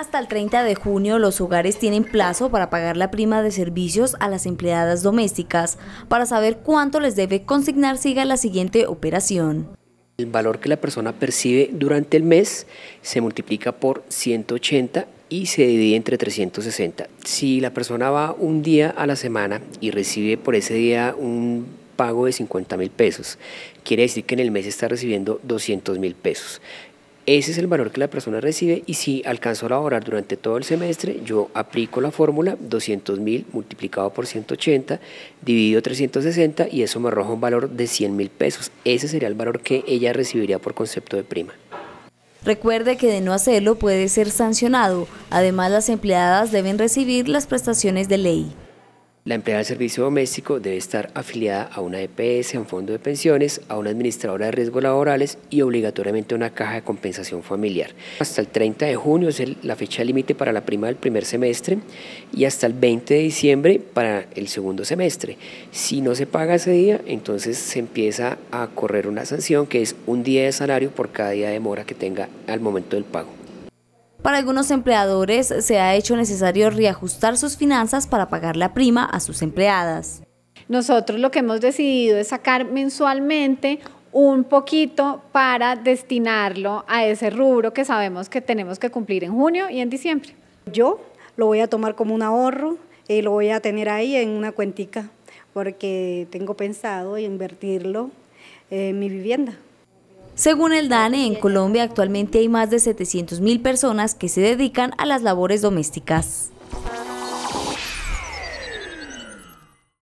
Hasta el 30 de junio, los hogares tienen plazo para pagar la prima de servicios a las empleadas domésticas. Para saber cuánto les debe consignar, siga la siguiente operación. El valor que la persona percibe durante el mes se multiplica por 180 y se divide entre 360. Si la persona va un día a la semana y recibe por ese día un pago de 50.000 pesos, quiere decir que en el mes está recibiendo 200.000 pesos. Ese es el valor que la persona recibe, y si alcanzó a laborar durante todo el semestre, yo aplico la fórmula 200.000 multiplicado por 180 dividido 360 y eso me arroja un valor de 100.000 pesos. Ese sería el valor que ella recibiría por concepto de prima. Recuerde que de no hacerlo puede ser sancionado. Además, las empleadas deben recibir las prestaciones de ley. La empleada del servicio doméstico debe estar afiliada a una EPS, a un fondo de pensiones, a una administradora de riesgos laborales y obligatoriamente a una caja de compensación familiar. Hasta el 30 de junio es la fecha límite para la prima del primer semestre y hasta el 20 de diciembre para el segundo semestre. Si no se paga ese día, entonces se empieza a correr una sanción, que es un día de salario por cada día de demora que tenga al momento del pago. Para algunos empleadores se ha hecho necesario reajustar sus finanzas para pagar la prima a sus empleadas. Nosotros lo que hemos decidido es sacar mensualmente un poquito para destinarlo a ese rubro que sabemos que tenemos que cumplir en junio y en diciembre. Yo lo voy a tomar como un ahorro y lo voy a tener ahí en una cuentica, porque tengo pensado invertirlo en mi vivienda. Según el DANE, en Colombia actualmente hay más de 700.000 personas que se dedican a las labores domésticas.